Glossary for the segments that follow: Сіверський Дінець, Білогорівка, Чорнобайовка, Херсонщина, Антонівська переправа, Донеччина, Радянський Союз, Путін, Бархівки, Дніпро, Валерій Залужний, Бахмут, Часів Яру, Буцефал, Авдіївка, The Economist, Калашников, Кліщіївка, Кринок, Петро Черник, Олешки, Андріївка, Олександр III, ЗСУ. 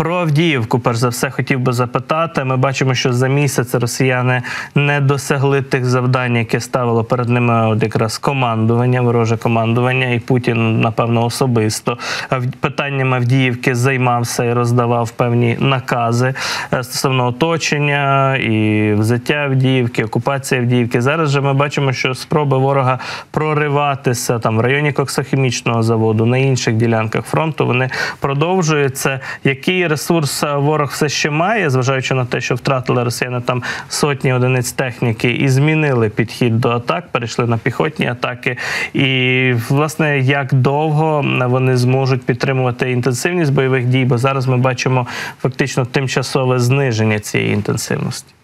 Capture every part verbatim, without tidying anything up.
Про Авдіївку, перш за все, хотів би запитати. Ми бачимо, що за місяць росіяни не досягли тих завдань, які ставило перед ними от якраз командування, вороже командування, і Путін, напевно, особисто питанням Авдіївки займався і роздавав певні накази стосовно оточення і взяття Авдіївки, окупації Авдіївки. Зараз же ми бачимо, що спроби ворога прориватися там в районі коксохімічного заводу, на інших ділянках фронту, вони продовжуються. Який ресурс ворог все ще має, зважаючи на те, що втратили росіяни там сотні одиниць техніки і змінили підхід до атак, перейшли на піхотні атаки. І, власне, як довго вони зможуть підтримувати інтенсивність бойових дій, бо зараз ми бачимо фактично тимчасове зниження цієї інтенсивності.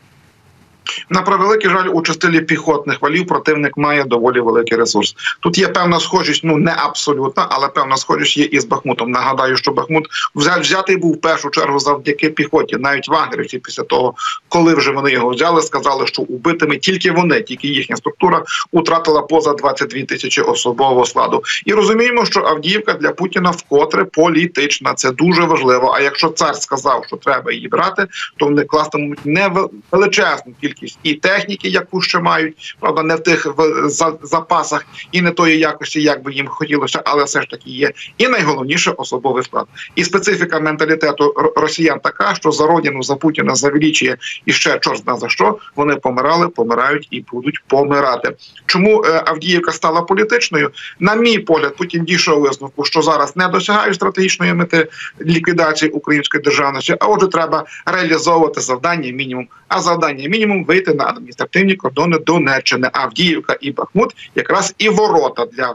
На превеликий жаль, у частині піхотних валів противник має доволі великий ресурс. Тут є певна схожість, ну не абсолютна, але певна схожість є і з Бахмутом. Нагадаю, що Бахмут взятий був в першу чергу завдяки піхоті. Навіть вагнерівці після того, коли вже вони його взяли, сказали, що убитими тільки вони, тільки їхня структура втратила поза двадцять дві тисячі особового складу. І розуміємо, що Авдіївка для Путіна вкотре політична. Це дуже важливо. А якщо цар сказав, що треба її брати, то вони кластимуть не величезну кількість і техніки, яку ще мають, правда, не в тих в, за, запасах і не тої якості, як би їм хотілося, але все ж таки є. І найголовніше – особовий склад. І специфіка менталітету росіян така, що за родину, за Путіна, за величчя і ще чорт зна за що, вони помирали, помирають і будуть помирати. Чому Авдіївка стала політичною? На мій погляд, Путін дійшов висновку, що зараз не досягає стратегічної мети ліквідації української державності, а отже треба реалізовувати завдання мінімум. А завдання мінімум – ви на адміністративні кордони Донеччини. Авдіївка і Бахмут якраз і ворота для,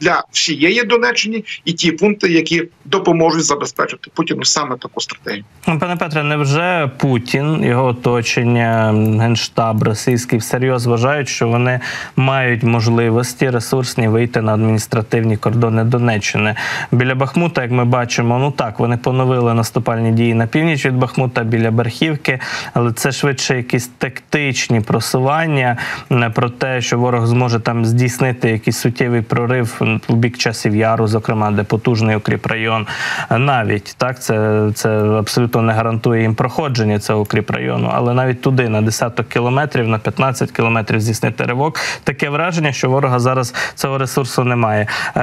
для всієї Донеччини і ті пункти, які допоможуть забезпечити Путіну саме таку стратегію. Пане Петре, невже Путін, його оточення, Генштаб російський всерйоз вважають, що вони мають можливості ресурсні вийти на адміністративні кордони Донеччини? Біля Бахмута, як ми бачимо, ну так, вони поновили наступальні дії на північ від Бахмута, біля Бархівки, але це швидше якісь тактичні просування про те, що ворог зможе там здійснити якийсь суттєвий прорив в бік Часів Яру, зокрема, де потужний укріп район. Навіть, так, це, це абсолютно не гарантує їм проходження цього укріп району, але навіть туди, на десяток кілометрів, на п'ятнадцять кілометрів здійснити ривок. Таке враження, що ворога зараз цього ресурсу немає. Е,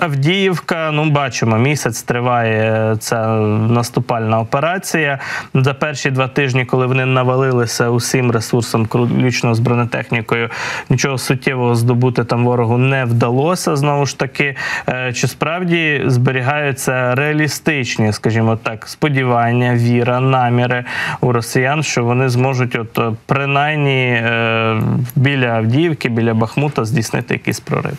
Авдіївка, ну бачимо, місяць триває ця наступальна операція. За перші два тижні, коли вони навалилися усім ресурсом, включно з бронетехнікою, нічого суттєвого здобути там ворогу не вдалося, знову ж таки. Е, чи справді зберігаються реалістичні, скажімо так, сподівання, віра, наміри у росіян, що вони зможуть от принаймні е, біля Авдіївки, біля Бахмута здійснити якийсь прорив?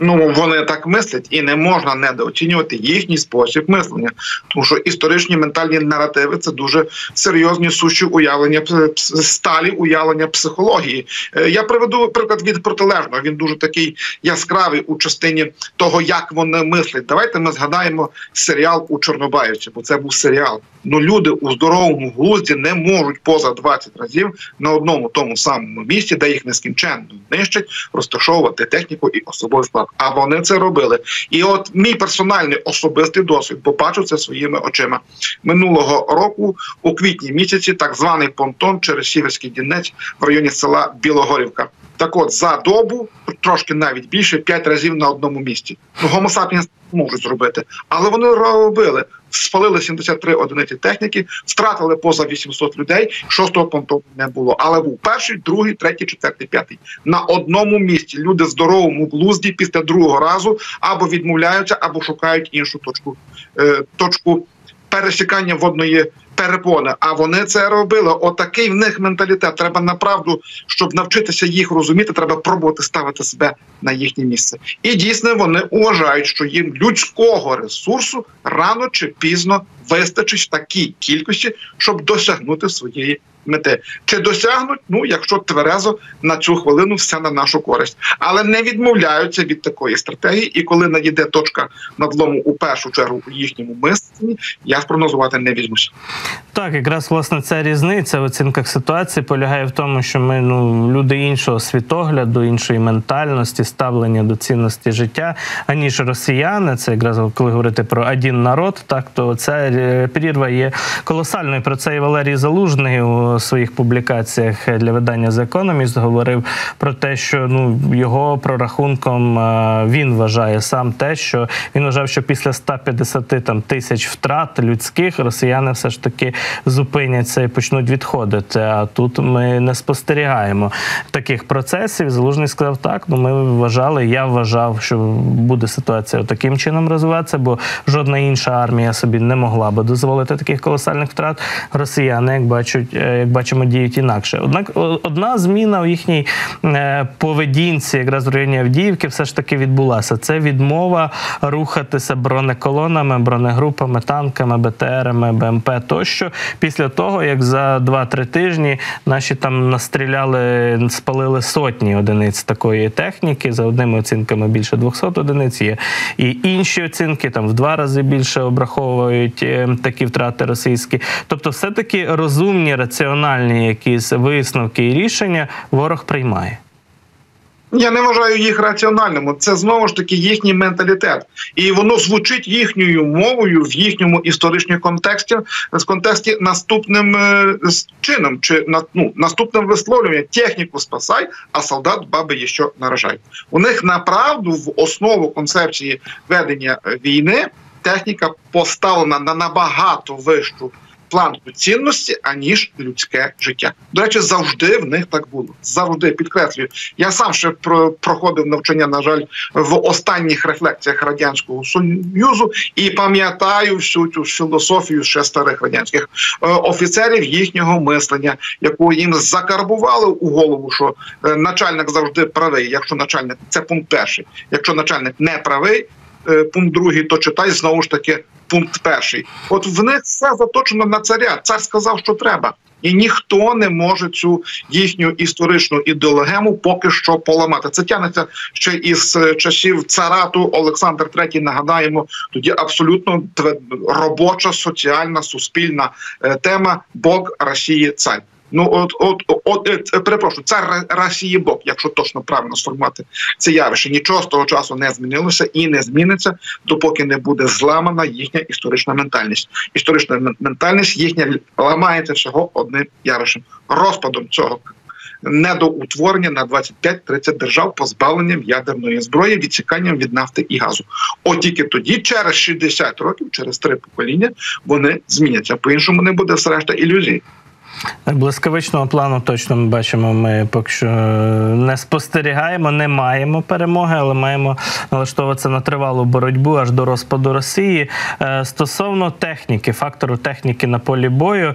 Ну, вони так мислять, і не можна недооцінювати їхній спосіб мислення. Тому що історичні ментальні наративи – це дуже серйозні сущі уявлення, сталі уявлення психології. Я приведу приклад від протилежного. Він дуже такий яскравий у частині того, як вони мислять. Давайте ми згадаємо серіал у Чорнобайовці, бо це був серіал. Ну, люди у здоровому глузді не можуть поза двадцять разів на одному тому самому місці, де їх нескінченно нищать, розташовувати техніку і особовий склад. А вони це робили. І от мій персональний особистий досвід, побачив це своїми очима. Минулого року у квітні місяці так званий понтон через Сіверський Дінець в районі села Білогорівка. Так от, за добу, трошки навіть більше, п'ять разів на одному місці. Гомо-сапіенс можуть зробити. Але вони робили. Спалили сімдесят три одиниці техніки, втратили поза вісімсот людей, шостого понтону не було. Але був перший, другий, третій, четвертий, п'ятий. На одному місці люди в здоровому глузді після другого разу або відмовляються, або шукають іншу точку, е, точку пересікання водної перепони. А вони це робили. Отакий в них менталітет. Треба направду, щоб навчитися їх розуміти, треба пробувати ставити себе на їхнє місце. І дійсно вони вважають, що їм людського ресурсу рано чи пізно вистачить в такій кількості, щоб досягнути своєї мети. Чи досягнуть? Ну, якщо тверезо, на цю хвилину все на нашу користь. Але не відмовляються від такої стратегії. І коли надійде точка надлому у першу чергу у їхньому мисленні, я спрогнозувати не візьмуся. Так, якраз, власне, ця різниця в оцінках ситуації полягає в тому, що ми, ну, люди іншого світогляду, іншої ментальності, ставлення до цінності життя, аніж росіяни. Це якраз, коли говорити про один народ, так, то ця прірва є колосальною. Про це і Валерій Залужний у своїх публікаціях для видання The Economist говорив про те, що, ну, його прорахунком він вважає сам те, що він вважав, що після ста п'ятдесяти там, тисяч втрат людських росіяни все ж таки зупиняться і почнуть відходити. А тут ми не спостерігаємо таких процесів. Залужний сказав так, ну, ми вважали, я вважав, що буде ситуація таким чином розвиватися, бо жодна інша армія собі не могла би дозволити таких колосальних втрат. Росіяни, як бачать, як бачимо, діють інакше. Однак одна зміна у їхній поведінці, якраз в районі Авдіївки, все ж таки відбулася. Це відмова рухатися бронеколонами, бронегрупами, танками, БТРами, БМП тощо. Після того, як за два-три тижні наші там настріляли, спалили сотні одиниць такої техніки, за одними оцінками більше двохсот одиниць є. І інші оцінки там в два рази більше обраховують такі втрати російські. Тобто все-таки розумні, раціональні якісь висновки і рішення ворог приймає. Я не вважаю їх раціональними. Це, знову ж таки, їхній менталітет. І воно звучить їхньою мовою в їхньому історичному контексті, з контексті наступним чином, чи, ну, наступним висловлюванням: техніку спасай, а солдат баби є що наражай. У них, направду, в основу концепції ведення війни техніка поставлена на набагато вищу планку цінності, аніж людське життя. До речі, завжди в них так було. Завжди, підкреслюю. Я сам ще проходив навчання, на жаль, в останніх рефлексіях Радянського Союзу і пам'ятаю всю цю філософію ще старих радянських офіцерів, їхнього мислення, яку їм закарбували у голову, що начальник завжди правий. Якщо начальник, це пункт перший. Якщо начальник не правий, пункт другий, то читай, знову ж таки, пункт перший. От в них все заточено на царя. Цар сказав, що треба. І ніхто не може цю їхню історичну ідеологему поки що поламати. Це тягнеться ще із часів царату. Олександр третій, нагадаємо, тоді абсолютно робоча, соціальна, суспільна тема «Бог Росії цар». Ну, от, от, от, от, перепрошую, цар Росії Бог, якщо точно правильно сформувати це явище. Нічого з того часу не змінилося і не зміниться, допоки не буде зламана їхня історична ментальність. Історична ментальність їхня ламається всього одним явищем – розпадом цього недоутворення на двадцять п'ять тридцять держав, позбавленням ядерної зброї, відсіканням від нафти і газу. От тільки тоді, через шістдесят років, через три покоління, вони зміняться. По-іншому не буде, зрешта, ілюзій. Блискавичного плану точно ми бачимо, ми поки що не спостерігаємо, не маємо перемоги, але маємо налаштовуватися на тривалу боротьбу аж до розпаду Росії. Стосовно техніки, фактору техніки на полі бою,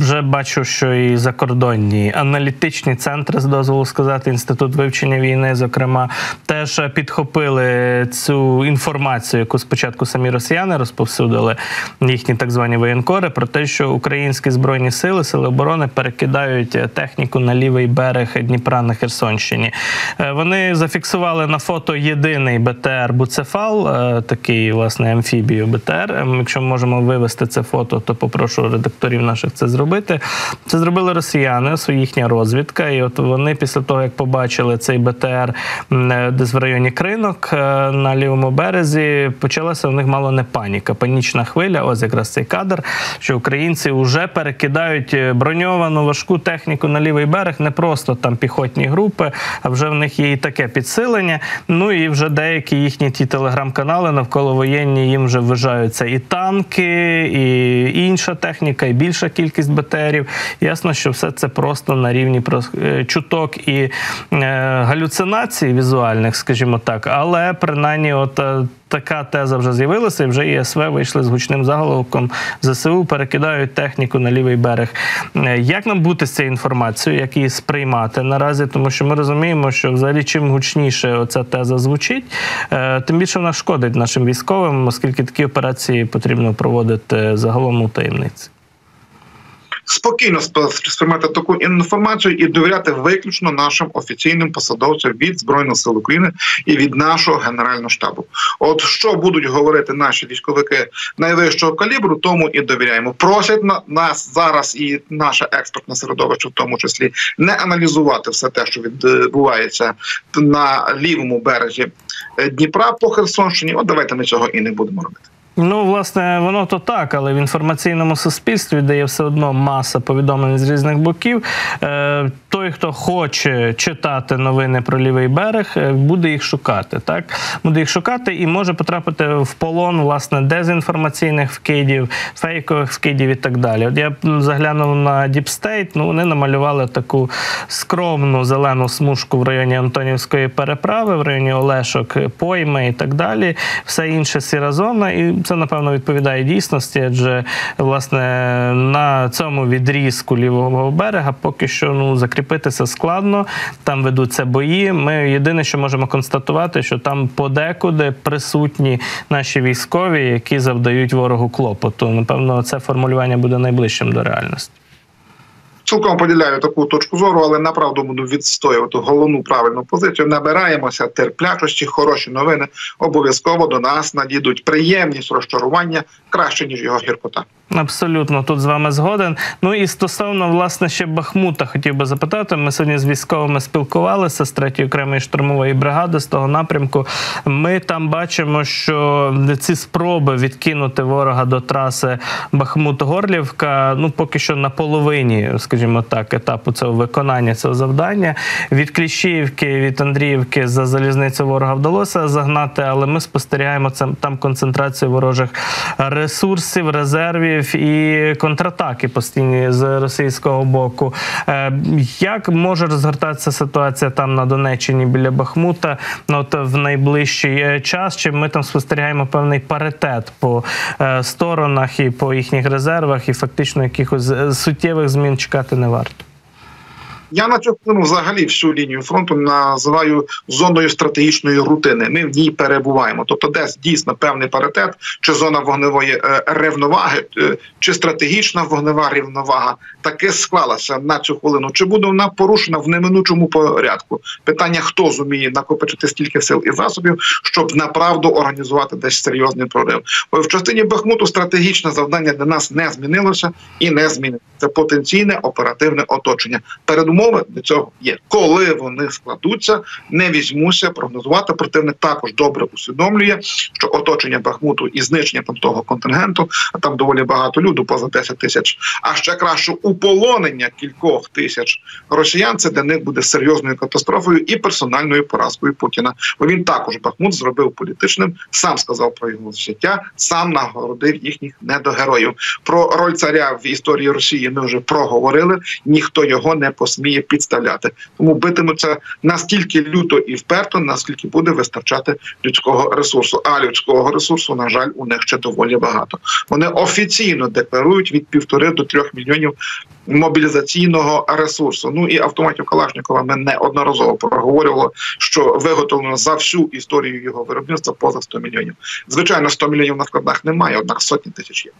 вже бачу, що і закордонні аналітичні центри, з дозволу сказати, Інститут вивчення війни, зокрема, теж підхопили цю інформацію, яку спочатку самі росіяни розповсюдили, їхні так звані воєнкори, про те, що українські збройні сили, сили оборони перекидають техніку на лівий берег Дніпра на Херсонщині. Вони зафіксували на фото єдиний БТР «Буцефал», такий, власне, амфібію БТР. Якщо ми можемо вивести це фото, то попрошу редакторів наших це зробити. Це зробили росіяни, їхня розвідка. І от вони після того, як побачили цей БТР десь в районі Кринок на лівому березі, почалася в них мало не паніка, панічна хвиля. Ось якраз цей кадр, що українці вже перекидають броньовану важку техніку на лівий берег, не просто там піхотні групи, а вже в них є і таке підсилення. Ну і вже деякі їхні ті телеграм-канали навколо воєнні, їм вже вважаються і танки, і інша техніка, і більша кількість БТРів. Ясно, що все це просто на рівні чуток і галюцинацій візуальних, скажімо так, але принаймні от така теза вже з'явилася, і вже ЄСВ вийшли з гучним заголовком: ЗСУ перекидають техніку на лівий берег. Як нам бути з цією інформацією, як її сприймати наразі? Тому що ми розуміємо, що взагалі чим гучніше оця теза звучить, тим більше вона шкодить нашим військовим, оскільки такі операції потрібно проводити загалом у таємниці. спокійно сприймати таку інформацію і довіряти виключно нашим офіційним посадовцям від Збройних сил України і від нашого Генерального штабу. От що будуть говорити наші військовики найвищого калібру, тому і довіряємо. Просять нас зараз і наше експертне середовище, в тому числі, не аналізувати все те, що відбувається на лівому березі Дніпра по Херсонщині. От давайте ми цього і не будемо робити. Ну, власне, воно то так, але в інформаційному суспільстві, де є все одно маса повідомлень з різних боків, той, хто хоче читати новини про лівий берег, буде їх шукати, так? Буде їх шукати і може потрапити в полон, власне, дезінформаційних вкидів, фейкових вкидів і так далі. От я заглянув на Deep State, ну, вони намалювали таку скромну зелену смужку в районі Антонівської переправи, в районі Олешок, Пойми і так далі, все інше сіра зона, і це, напевно, відповідає дійсності, адже, власне, на цьому відрізку лівого берега поки що, ну, закріпитися складно, там ведуться бої. Ми єдине, що можемо констатувати, що там подекуди присутні наші військові, які завдають ворогу клопоту. Напевно, це формулювання буде найближчим до реальності. Цілком поділяю таку точку зору, але направду буду відстоювати головну правильну позицію. Набираємося терплячості, хороші новини обов'язково до нас надійдуть. Приємність розчарування краще, ніж його гіркота. Абсолютно, тут з вами згоден. Ну і стосовно, власне, ще Бахмута хотів би запитати. Ми сьогодні з військовими спілкувалися, з третьої окремої штурмової бригади, з того напрямку. Ми там бачимо, що ці спроби відкинути ворога до траси Бахмут-Горлівка, ну, поки що на половині, скажімо так, етапу цього виконання, цього завдання. Від Кліщіївки, від Андріївки за залізницю ворога вдалося загнати, але ми спостерігаємо там концентрацію ворожих ресурсів, резервів, і контратаки постійні з російського боку. Як може розгортатися ситуація там на Донеччині біля Бахмута от в найближчий час? Чи ми там спостерігаємо певний паритет по сторонах і по їхніх резервах, і фактично якихось суттєвих змін чекати не варто? Я на цю хвилину взагалі всю лінію фронту називаю зоною стратегічної рутини. Ми в ній перебуваємо. Тобто десь дійсно певний паритет, чи зона вогневої рівноваги, чи стратегічна вогнева рівновага, таки склалася на цю хвилину. Чи буде вона порушена в неминучому порядку? Питання, хто зуміє накопичити стільки сил і засобів, щоб направду організувати десь серйозний прорив. В частині Бахмуту стратегічне завдання для нас не змінилося і не зміниться. Це потенційне оперативне оточення. Передумовлено умови до цього є. Коли вони складуться, не візьмуся прогнозувати. Противник також добре усвідомлює, що оточення Бахмуту і знищення там того контингенту, а там доволі багато людей, поза десять тисяч, а ще краще уполонення кількох тисяч росіян, це для них буде серйозною катастрофою і персональною поразкою Путіна. Бо він також Бахмут зробив політичним, сам сказав про його життя, сам нагородив їхніх недогероїв. Про роль царя в історії Росії ми вже проговорили, ніхто його не посміє підставляти. Тому битимуться настільки люто і вперто, наскільки буде вистачати людського ресурсу. А людського ресурсу, на жаль, у них ще доволі багато. Вони офіційно декларують від півтори до трьох мільйонів мобілізаційного ресурсу. Ну і автоматів Калашникова ми неодноразово проговорювали, що виготовлено за всю історію його виробництва поза сто мільйонів. Звичайно, сто мільйонів на складах немає, однак сотні тисяч є.